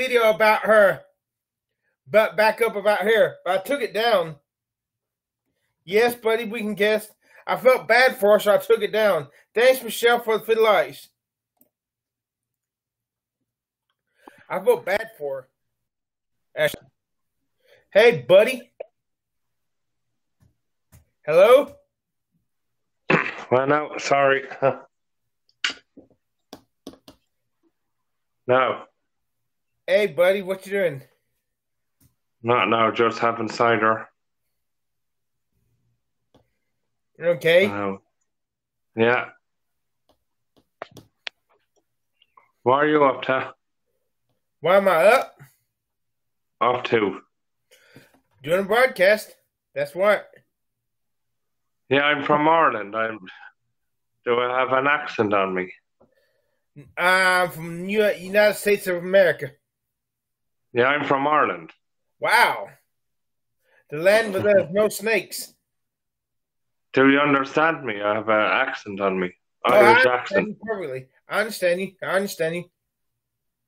video about her butt back up about here. But I took it down. Yes, buddy, we can guess. I felt bad for her, so I took it down. Thanks, Michelle, for the likes. I felt bad for her. Hey, buddy. Hello? Well, no, sorry. No. Hey, buddy, what you doing? Not now, just having cider. You're okay? Yeah. What are you up to? Why am I up? Up to? Doing a broadcast. That's what. Yeah, I'm from Ireland. Do I have an accent on me? I'm from United States of America. Yeah, I'm from Ireland. Wow. The land where there's no snakes. Do you understand me? I have an accent on me. Irish accent. Perfectly. I understand you.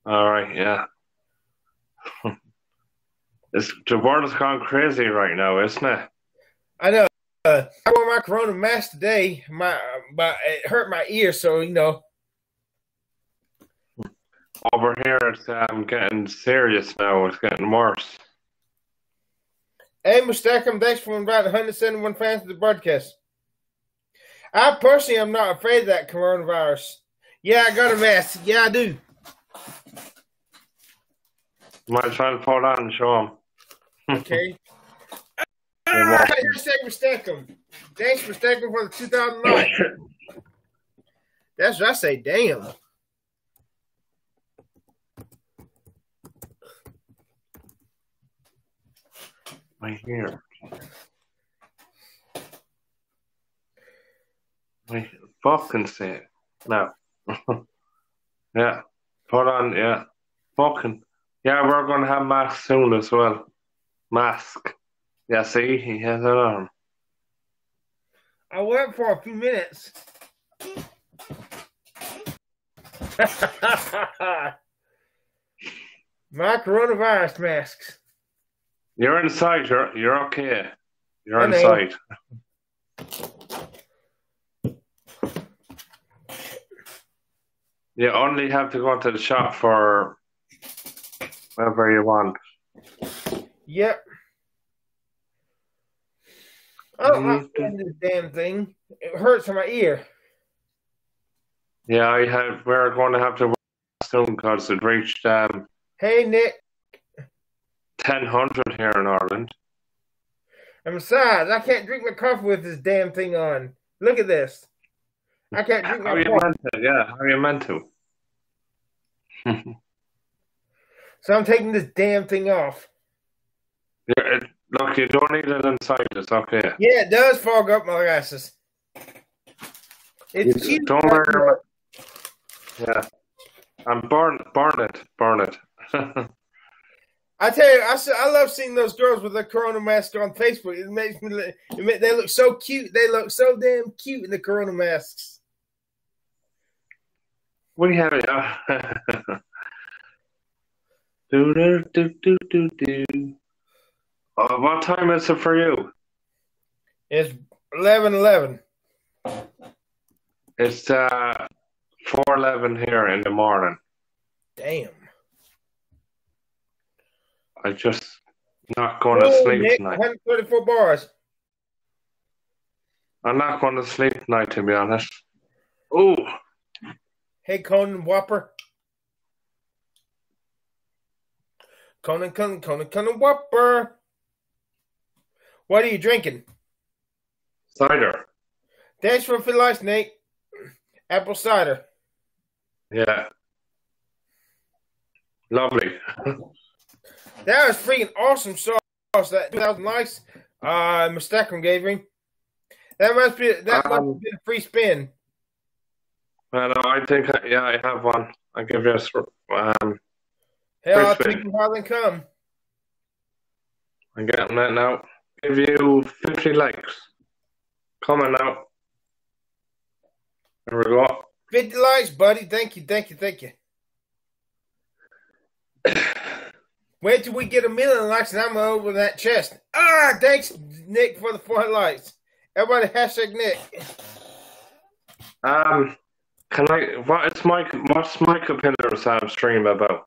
All right, yeah. The world has gone crazy right now, isn't it? I know. I wore my corona mask today. But it hurt my ear, so, you know. Over here, it's getting serious now. It's getting worse. Hey, Mustakem, thanks for inviting 171 fans to the broadcast. I personally am not afraid of that coronavirus. Yeah, I got a mask. Yeah, I do. Might try to pull it out and show them. Okay. Ah, hashtag Mistakem. Thanks, Mistakem, for the 2009. That's what I say. Damn. My fucking say it. No. Yeah. Hold on, yeah. Fucking. Yeah, we're gonna have masks soon as well. Mask. Yeah, see? He has an arm. I went for a few minutes. My coronavirus masks. You're inside. You're okay. You're inside. You only have to go to the shop for whatever you want. Yep. I don't like this damn thing. It hurts my ear. Yeah, we're going to have to work soon because it reached. Hey, Nick. 1,000 here in Ireland. And besides, I can't drink my coffee with this damn thing on. Look at this. I can't drink my coffee. Yeah, how are you meant to? So I'm taking this damn thing off. Yeah, look, you don't need it inside. It's okay. Yeah, it does fog up my glasses. It's cheap. Don't worry about it. Yeah. And burn it. I tell you, I love seeing those girls with their corona mask on Facebook. It makes me. They look so cute. They look so damn cute in the corona masks. What do you have? What time is it for you? It's 11:11. It's 4:11 here in the morning. Damn. I'm just not going to sleep tonight. 134 bars. I'm not going to sleep tonight, to be honest. Ooh. Hey, Conan Whopper. Conan Whopper. What are you drinking? Cider. Thanks for the likes, Nate. Apple cider. Yeah. Lovely. That was freaking awesome sauce that 2,000 likes Mustakem gave me. That must be a free spin. Well, I think I have one. I give you a hell, I'll take you while they come. I'm getting that now. Give you 50 likes. Coming out. There we go. 50 likes, buddy. Thank you. Wait till we get 1 million likes and I'm going to open that chest. Ah, thanks, Nick, for the 4 likes. Everybody hashtag Nick. Can I, what's Michael Pillar's stream about?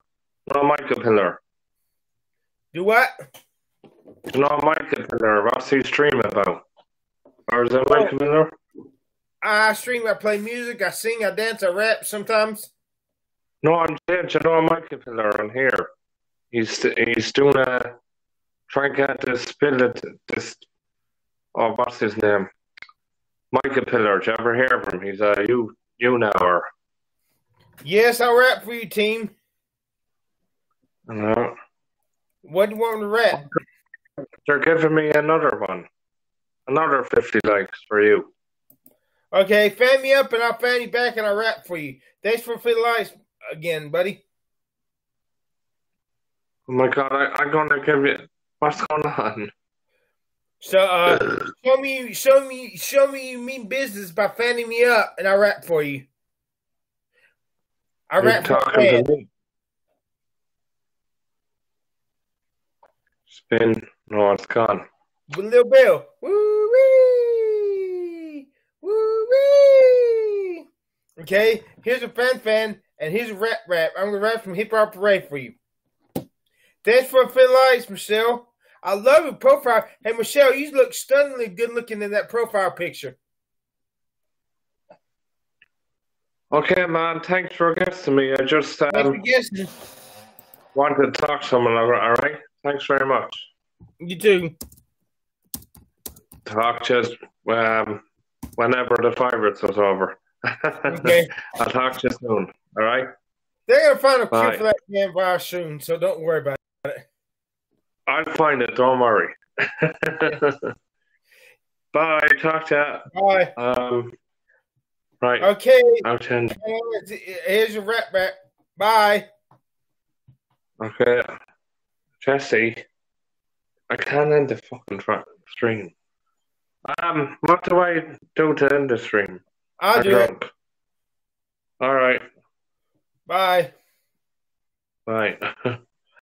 No, Michael Pillar. Do what? No, Michael Pillar. What's he stream about? Or is that Michael Pillar? I stream, I play music, I sing, I dance, I rap sometimes. No, I'm dead. You know Michael Pillar on here. He's doing a, trying to get this billet, this, oh, what's his name? Michael Pillar. Did you ever hear of him? He's a you-nower. Yes, I rap for you, team. No. What do you want to rap? They're giving me another one. Another 50 likes for you. Okay, fan me up and I'll fan you back and I'll rap for you. Thanks for 50 likes again, buddy. Oh my God, I'm going to give you... What's going on? So, show me you mean business by fanning me up and I'll rap for you. I'll rap for you. Spin. No, it's gone. With Lil Bill. Woo-wee! Woo-wee! Okay, here's a fan and here's a rap. I'm going to rap from Hip Hop Parade for you. Thanks for 50 likes, Michelle. I love your profile. Hey, Michelle, you look stunningly good looking in that profile picture. Okay, man. Thanks for guessing me. I just wanted to talk to someone, all right? Thanks very much. You too. Talk just whenever the Pirates is over. Okay. I'll talk to you soon, all right? They're going to find a cure for that damn virus soon, so don't worry about it. I'll find it. Don't worry. Bye. Talk to you. Bye. Right. Okay. Here's your rap back. Bye. Okay. Jesse, I can't end the fucking stream. What do I do to end the stream? I'll do it. All right. Bye. Bye.